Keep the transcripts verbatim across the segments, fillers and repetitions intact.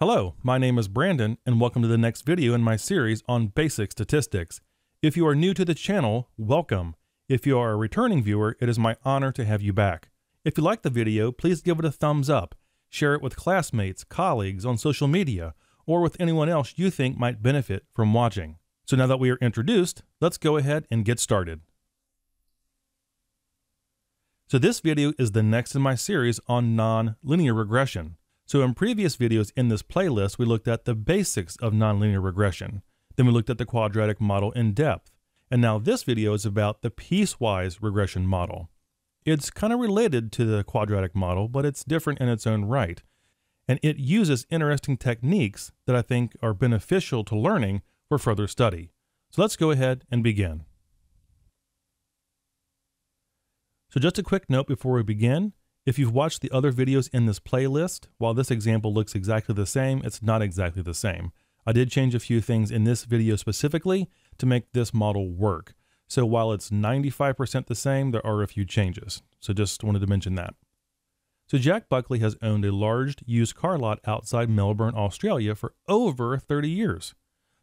Hello, my name is Brandon, and welcome to the next video in my series on basic statistics. If you are new to the channel, welcome. If you are a returning viewer, it is my honor to have you back. If you like the video, please give it a thumbs up, share it with classmates, colleagues, on social media, or with anyone else you think might benefit from watching. So now that we are introduced, let's go ahead and get started. So this video is the next in my series on non-linear regression. So in previous videos in this playlist, we looked at the basics of nonlinear regression. Then we looked at the quadratic model in depth. And now this video is about the piecewise regression model. It's kind of related to the quadratic model, but it's different in its own right. And it uses interesting techniques that I think are beneficial to learning for further study. So let's go ahead and begin. So just a quick note before we begin. If you've watched the other videos in this playlist, while this example looks exactly the same, it's not exactly the same. I did change a few things in this video specifically to make this model work. So while it's ninety-five percent the same, there are a few changes. So just wanted to mention that. So Jack Buckley has owned a large used car lot outside Melbourne, Australia for over thirty years.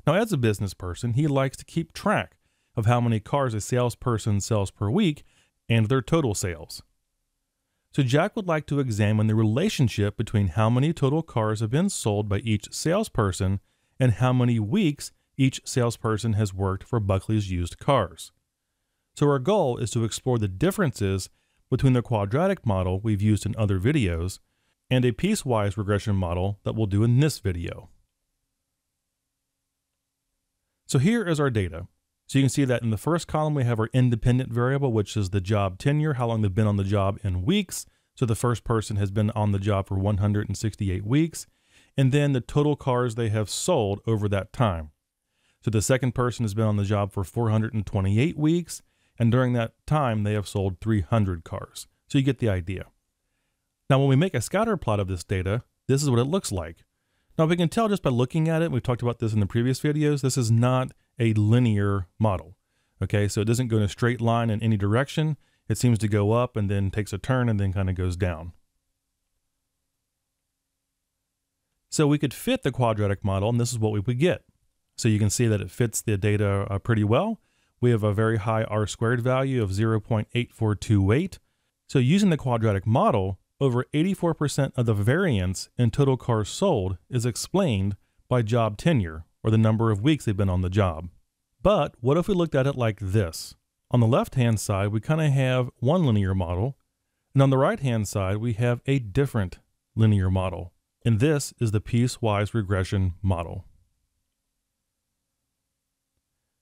Now, as a business person, he likes to keep track of how many cars a salesperson sells per week and their total sales. So Jack would like to examine the relationship between how many total cars have been sold by each salesperson and how many weeks each salesperson has worked for Buckley's Used Cars. So our goal is to explore the differences between the quadratic model we've used in other videos and a piecewise regression model that we'll do in this video. So here is our data. So you can see that in the first column, we have our independent variable, which is the job tenure, how long they've been on the job in weeks. So the first person has been on the job for one hundred sixty-eight weeks, and then the total cars they have sold over that time. So the second person has been on the job for four hundred twenty-eight weeks, and during that time, they have sold three hundred cars. So you get the idea. Now, when we make a scatter plot of this data, this is what it looks like. Now, we can tell just by looking at it, we've talked about this in the previous videos, this is not a linear model. Okay, so it doesn't go in a straight line in any direction. It seems to go up and then takes a turn and then kind of goes down. So we could fit the quadratic model, and this is what we would get. So you can see that it fits the data uh, pretty well. We have a very high R-squared value of zero point eight four two eight. So using the quadratic model, over eighty-four percent of the variance in total cars sold is explained by job tenure, or the number of weeks they've been on the job. But what if we looked at it like this? On the left-hand side, we kind of have one linear model, and on the right-hand side, we have a different linear model. And this is the piecewise regression model.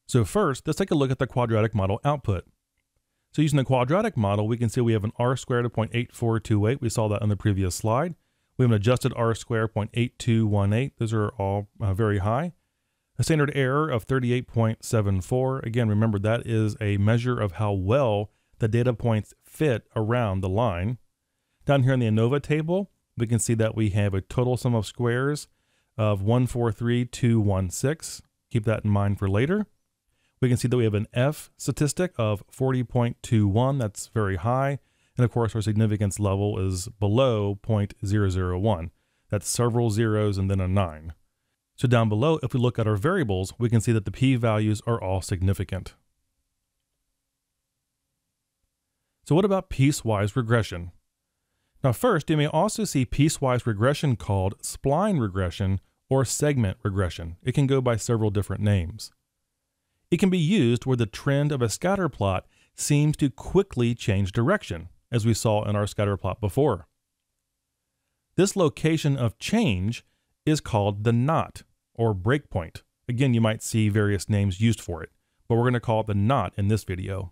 So first, let's take a look at the quadratic model output. So using the quadratic model, we can see we have an R-squared of zero point eight four two eight. We saw that on the previous slide. We have an adjusted R-squared zero point eight two one eight. Those are all uh, very high. A standard error of thirty-eight point seven four. Again, remember that is a measure of how well the data points fit around the line. Down here in the ANOVA table, we can see that we have a total sum of squares of one hundred forty-three thousand two hundred sixteen. Keep that in mind for later. We can see that we have an F statistic of forty point two one. That's very high. And of course, our significance level is below zero point zero zero one. That's several zeros and then a nine. So down below, if we look at our variables, we can see that the p-values are all significant. So what about piecewise regression? Now first, you may also see piecewise regression called spline regression or segment regression. It can go by several different names. It can be used where the trend of a scatter plot seems to quickly change direction, as we saw in our scatter plot before. This location of change is called the knot or breakpoint. Again, you might see various names used for it, but we're going to call it the knot in this video.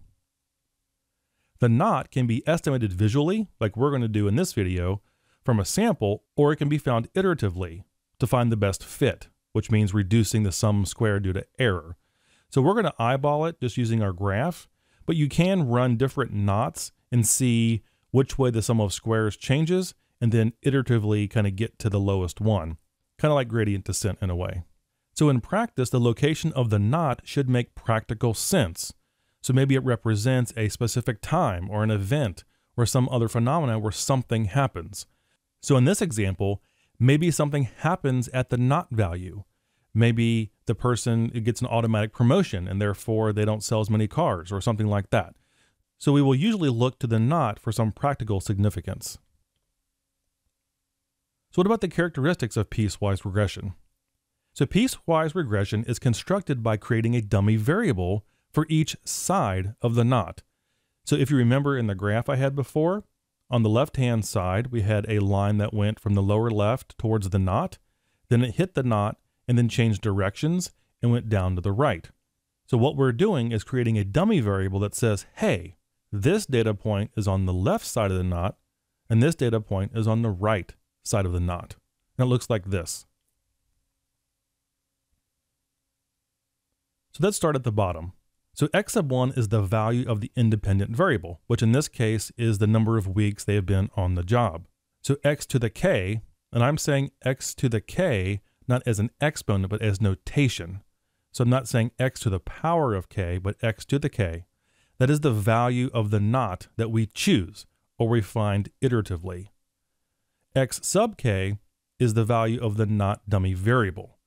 The knot can be estimated visually, like we're going to do in this video, from a sample, or it can be found iteratively to find the best fit, which means reducing the sum squared due to error. So we're going to eyeball it just using our graph, but you can run different knots and see which way the sum of squares changes, and then iteratively kind of get to the lowest one. Kind of like gradient descent in a way. So in practice, the location of the knot should make practical sense. So maybe it represents a specific time or an event or some other phenomena where something happens. So in this example, Maybe something happens at the not value. Maybe the person gets an automatic promotion and therefore they don't sell as many cars or something like that. So we will usually look to the not for some practical significance. So what about the characteristics of piecewise regression? So piecewise regression is constructed by creating a dummy variable for each side of the not. So if you remember in the graph I had before, on the left-hand side, we had a line that went from the lower left towards the knot, then it hit the knot and then changed directions and went down to the right. So what we're doing is creating a dummy variable that says, hey, this data point is on the left side of the knot and this data point is on the right side of the knot. And it looks like this. So let's start at the bottom. So x sub one is the value of the independent variable, which in this case is the number of weeks they have been on the job. So x to the k, and I'm saying x to the k, not as an exponent, but as notation. So I'm not saying x to the power of k, but x to the k. That is the value of the knot that we choose or we find iteratively. X sub k is the value of the knot dummy variable.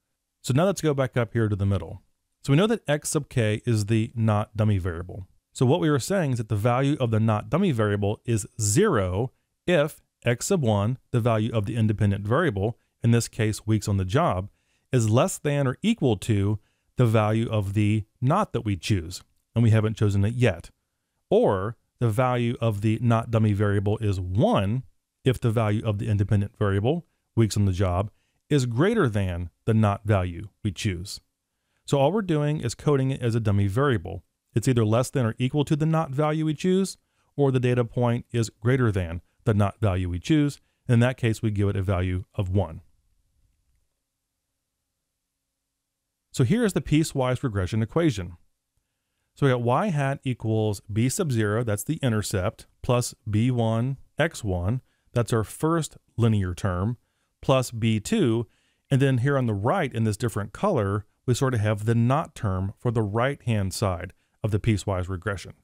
So now let's go back up here to the middle. So we know that x sub k is the not dummy variable. So what we were saying is that the value of the not dummy variable is zero if x sub one, the value of the independent variable, in this case weeks on the job, is less than or equal to the value of the not that we choose, and we haven't chosen it yet. Or the value of the not dummy variable is one if the value of the independent variable, weeks on the job, is greater than the not value we choose. So all we're doing is coding it as a dummy variable. It's either less than or equal to the not value we choose, or the data point is greater than the not value we choose. And in that case, we give it a value of one. So here's the piecewise regression equation. So we got y hat equals b sub zero, that's the intercept, plus b one, x one, that's our first linear term, plus b two, and then here on the right in this different color, we sort of have the not term for the right-hand side of the piecewise regression.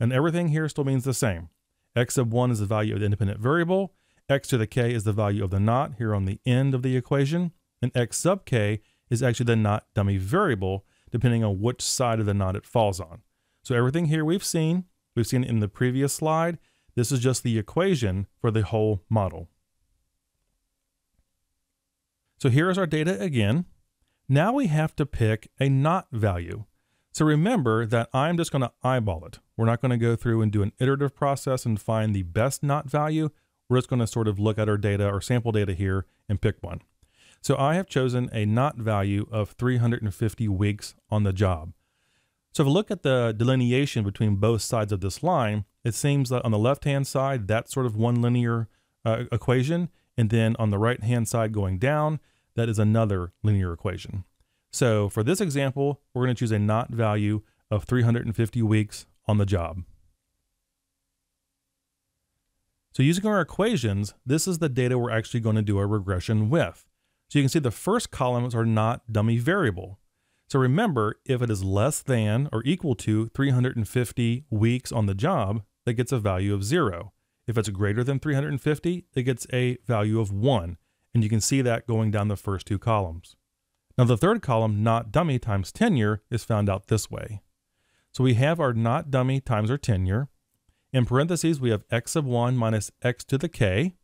And everything here still means the same. X sub one is the value of the independent variable, x to the k is the value of the not here on the end of the equation, and x sub k is actually the not dummy variable, depending on which side of the not it falls on. So everything here we've seen, we've seen it in the previous slide. This is just the equation for the whole model. So here is our data again. Now we have to pick a not value. So remember that I'm just going to eyeball it. We're not going to go through and do an iterative process and find the best not value. We're just going to sort of look at our data or sample data here and pick one. So I have chosen a not value of three hundred fifty weeks on the job. So if we look at the delineation between both sides of this line, it seems that on the left-hand side, that's sort of one linear uh, equation. And then on the right-hand side going down, that is another linear equation. So for this example, we're going to choose a not value of three hundred fifty weeks on the job. So using our equations, this is the data we're actually going to do a regression with. So you can see the first column is our not dummy variable. So remember, if it is less than or equal to three hundred fifty weeks on the job, that gets a value of zero. If it's greater than three hundred fifty, it gets a value of one. And you can see that going down the first two columns. Now the third column, not dummy times tenure, is found out this way. So we have our not dummy times our tenure. In parentheses, we have x sub one minus x to the k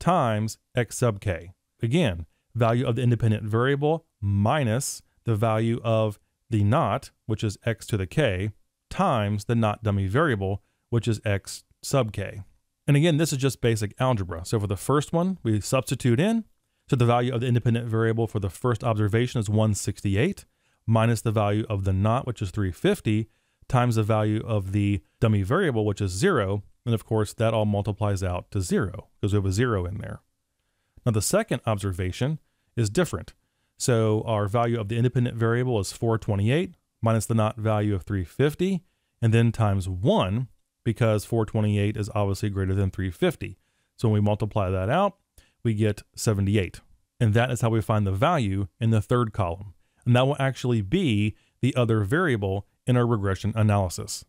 times x sub k. Again, value of the independent variable minus the value of the not, which is x to the k, times the not dummy variable, which is x sub k. And again, this is just basic algebra. So for the first one, we substitute in. So the value of the independent variable for the first observation is one sixty-eight minus the value of the not, which is three fifty, times the value of the dummy variable, which is zero. And of course, that all multiplies out to zero because we have a zero in there. Now the second observation is different. So our value of the independent variable is four twenty-eight minus the not value of three fifty, and then times one, because four twenty-eight is obviously greater than three fifty. So when we multiply that out, we get seventy-eight. And that is how we find the value in the third column. And that will actually be the other variable in our regression analysis.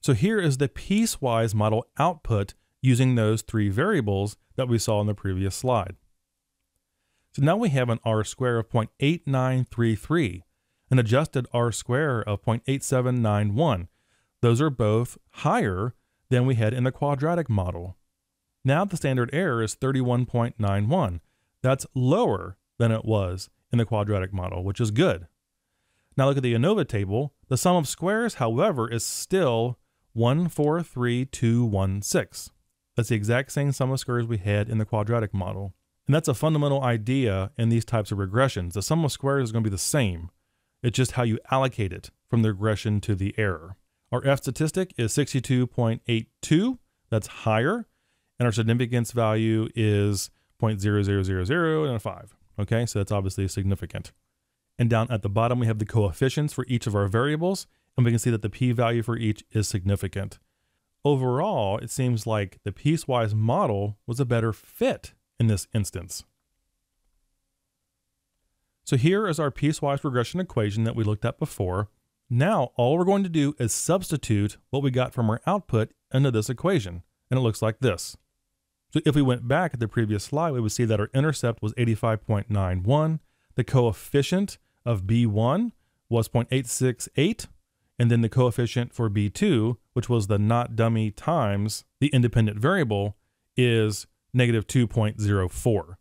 So here is the piecewise model output using those three variables that we saw in the previous slide. So now we have an R square of zero point eight nine three three, an adjusted R square of zero point eight seven nine one. Those are both higher than we had in the quadratic model. Now the standard error is thirty-one point nine one. That's lower than it was in the quadratic model, which is good. Now look at the ANOVA table. The sum of squares, however, is still one four three two one six. That's the exact same sum of squares we had in the quadratic model. And that's a fundamental idea in these types of regressions. The sum of squares is going to be the same. It's just how you allocate it from the regression to the error. Our F statistic is sixty-two point eight two. That's higher. And our significance value is zero point zero zero zero zero and a five. Okay, so that's obviously significant. And down at the bottom, we have the coefficients for each of our variables, and we can see that the p-value for each is significant. Overall, it seems like the piecewise model was a better fit in this instance. So here is our piecewise regression equation that we looked at before. Now, all we're going to do is substitute what we got from our output into this equation, and it looks like this. So if we went back at the previous slide, we would see that our intercept was eighty-five point nine one, the coefficient of B one was zero point eight six eight, and then the coefficient for B two, which was the not dummy times the independent variable, is negative two point zero four.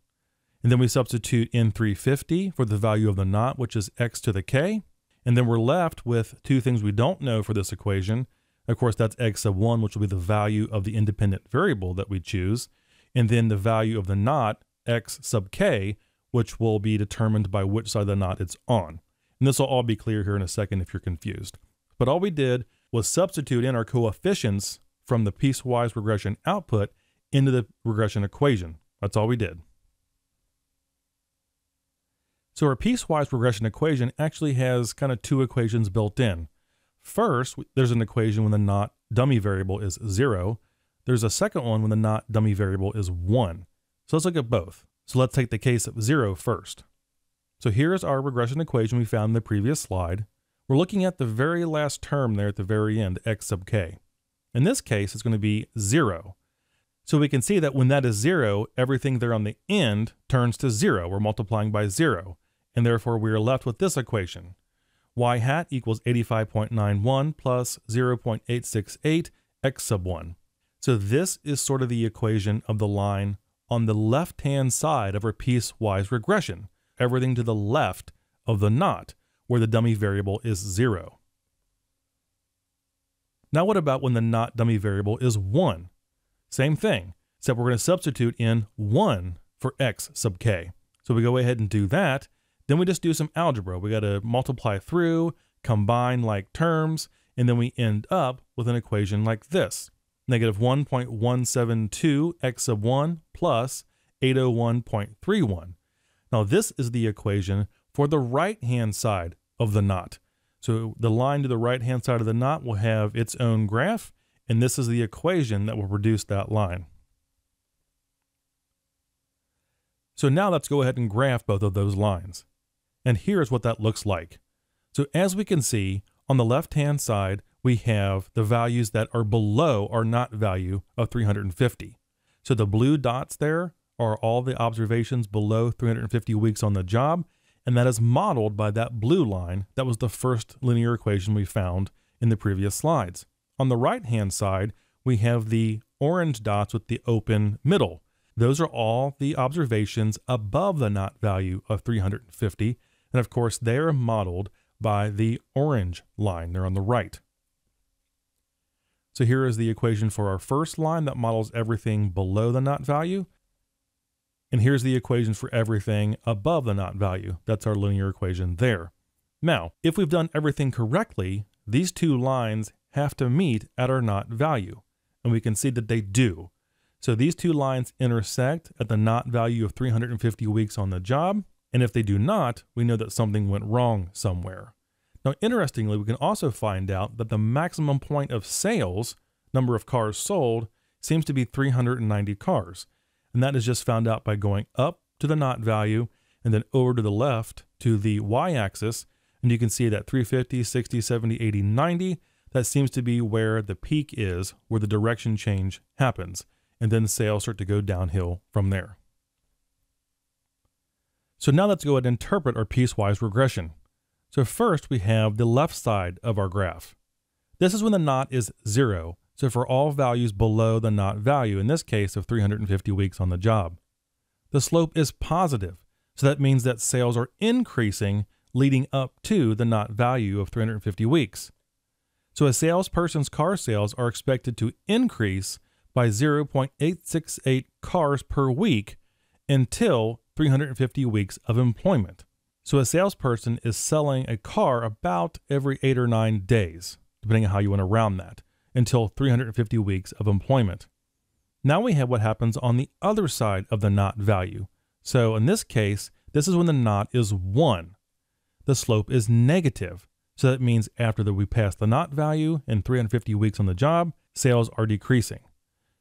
And then we substitute in three fifty for the value of the not, which is x to the k, and then we're left with two things we don't know for this equation. Of course, that's x sub one, which will be the value of the independent variable that we choose, and then the value of the knot, x sub k, which will be determined by which side of the knot it's on. And this will all be clear here in a second if you're confused. But all we did was substitute in our coefficients from the piecewise regression output into the regression equation. That's all we did. So our piecewise regression equation actually has kind of two equations built in. First, there's an equation when the not dummy variable is zero. There's a second one when the not dummy variable is one. So let's look at both. So let's take the case of zero first. So here's our regression equation we found in the previous slide. We're looking at the very last term there at the very end, x sub k. In this case, it's going to be zero. So we can see that when that is zero, everything there on the end turns to zero. We're multiplying by zero. And therefore, we are left with this equation. Y hat equals eighty-five point nine one plus zero point eight six eight x sub one. So this is sort of the equation of the line on the left-hand side of our piecewise regression, everything to the left of the knot, where the dummy variable is zero. Now what about when the not dummy variable is one? Same thing, except we're going to substitute in one for x sub k. So we go ahead and do that. Then we just do some algebra. We got to multiply through, combine like terms, and then we end up with an equation like this. Negative one point one seven two x sub one plus eight oh one point three one. Now this is the equation for the right-hand side of the knot. So the line to the right-hand side of the knot will have its own graph, and this is the equation that will produce that line. So now let's go ahead and graph both of those lines. And here's what that looks like. So as we can see, on the left-hand side, we have the values that are below our knot value of three hundred fifty. So the blue dots there are all the observations below three hundred fifty weeks on the job, and that is modeled by that blue line that was the first linear equation we found in the previous slides. On the right-hand side, we have the orange dots with the open middle. Those are all the observations above the knot value of three hundred fifty, and of course they are modeled by the orange line there on the right. So here is the equation for our first line that models everything below the knot value, and here's the equation for everything above the knot value. That's our linear equation there. Now, if we've done everything correctly, these two lines have to meet at our knot value, and we can see that they do. So these two lines intersect at the knot value of three hundred fifty weeks on the job, and if they do not, we know that something went wrong somewhere. Now, interestingly, we can also find out that the maximum point of sales, number of cars sold, seems to be three hundred ninety cars. And that is just found out by going up to the knot value and then over to the left to the y-axis. And you can see that three fifty, sixty, seventy, eighty, ninety, that seems to be where the peak is, where the direction change happens. and then sales start to go downhill from there. So now let's go ahead and interpret our piecewise regression. So first we have the left side of our graph. This is when the knot is zero. So for all values below the knot value, in this case of three hundred fifty weeks on the job, the slope is positive. So that means that sales are increasing leading up to the knot value of three hundred fifty weeks. So a salesperson's car sales are expected to increase by zero point eight six eight cars per week until three hundred fifty weeks of employment. So a salesperson is selling a car about every eight or nine days, depending on how you want to round that, until three hundred fifty weeks of employment. Now we have what happens on the other side of the knot value. So in this case, this is when the knot is one. The slope is negative. So that means after that we pass the knot value and three hundred fifty weeks on the job, sales are decreasing.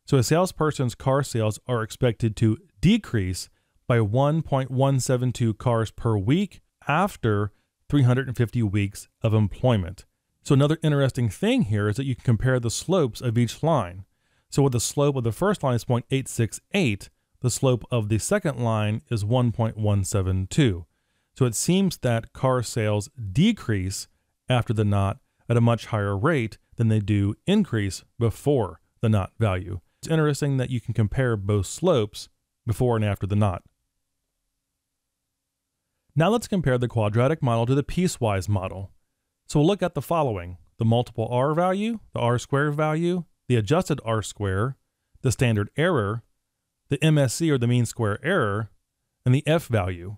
So a salesperson's car sales are expected to decrease by one point one seven two cars per week after three hundred fifty weeks of employment. So another interesting thing here is that you can compare the slopes of each line. So with the slope of the first line is zero point eight six eight, the slope of the second line is one point one seven two. So it seems that car sales decrease after the knot at a much higher rate than they do increase before the knot value. It's interesting that you can compare both slopes before and after the knot. Now let's compare the quadratic model to the piecewise model. So we'll look at the following: the multiple R value, the R square value, the adjusted R square, the standard error, the M S E or the mean square error, and the F value.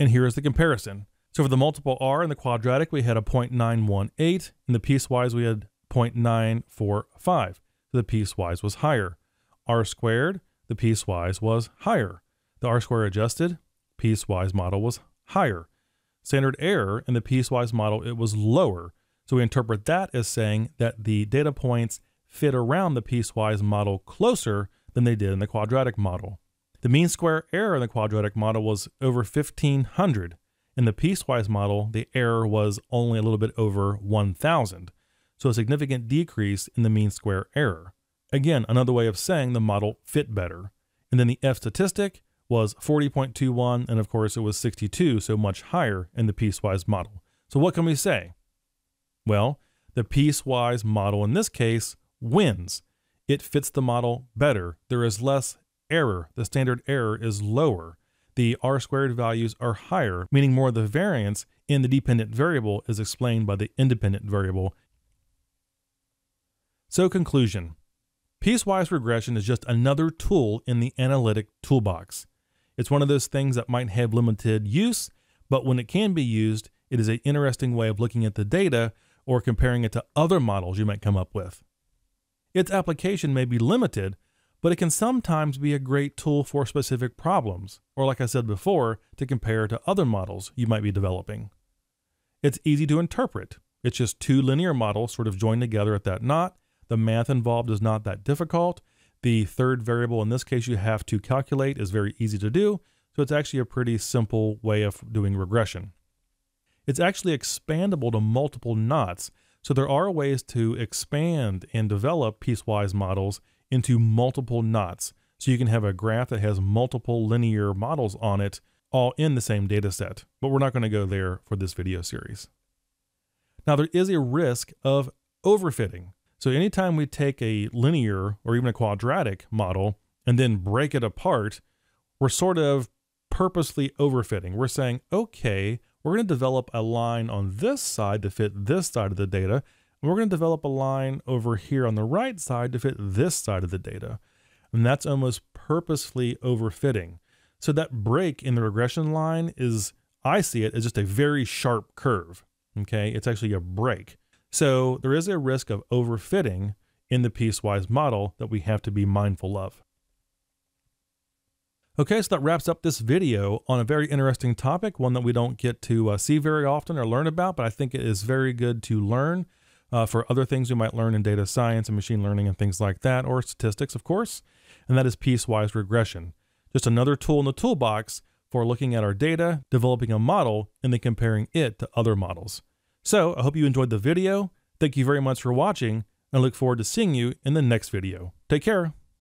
And here is the comparison. So for the multiple R in the quadratic, we had a zero point nine one eight. In the piecewise, we had zero point nine four five. So the piecewise was higher. R squared, the piecewise was higher. The R square adjusted, piecewise model was higher. Standard error in the piecewise model, it was lower. So we interpret that as saying that the data points fit around the piecewise model closer than they did in the quadratic model. The mean square error in the quadratic model was over fifteen hundred. In the piecewise model, the error was only a little bit over one thousand. So a significant decrease in the mean square error. Again, another way of saying the model fit better. And then the F statistic was forty point two one, and of course it was sixty-two, so much higher in the piecewise model. So what can we say? Well, the piecewise model in this case wins. It fits the model better. There is less error. The standard error is lower. The R squared values are higher, meaning more of the variance in the dependent variable is explained by the independent variable. So conclusion, piecewise regression is just another tool in the analytic toolbox. It's one of those things that might have limited use, but when it can be used, it is an interesting way of looking at the data or comparing it to other models you might come up with. Its application may be limited, but it can sometimes be a great tool for specific problems, or like I said before, to compare to other models you might be developing. It's easy to interpret. It's just two linear models sort of joined together at that knot. The math involved is not that difficult. The third variable in this case you have to calculate is very easy to do, so it's actually a pretty simple way of doing regression. It's actually expandable to multiple knots, so there are ways to expand and develop piecewise models into multiple knots, so you can have a graph that has multiple linear models on it, all in the same data set. But we're not going to go there for this video series. Now there is a risk of overfitting. So anytime we take a linear or even a quadratic model and then break it apart, we're sort of purposely overfitting. We're saying, okay, we're going to develop a line on this side to fit this side of the data. We're going to develop a line over here on the right side to fit this side of the data. And that's almost purposefully overfitting. So that break in the regression line is, I see it as just a very sharp curve. Okay. It's actually a break. So there is a risk of overfitting in the piecewise model that we have to be mindful of. Okay. So that wraps up this video on a very interesting topic, one that we don't get to uh, see very often or learn about, but I think it is very good to learn. Uh, for other things we might learn in data science and machine learning and things like that, or statistics, of course, and that is piecewise regression. Just another tool in the toolbox for looking at our data, developing a model, and then comparing it to other models. So I hope you enjoyed the video. Thank you very much for watching. I look forward to seeing you in the next video. Take care.